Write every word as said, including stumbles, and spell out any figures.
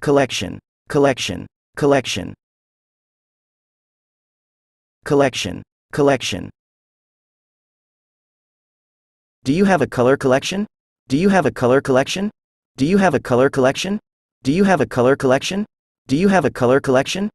collection, collection, collection, collection, collection. Do you have a color collection? Do you have a color collection? Do you have a color collection? Do you have a color collection? Do you have a color collection?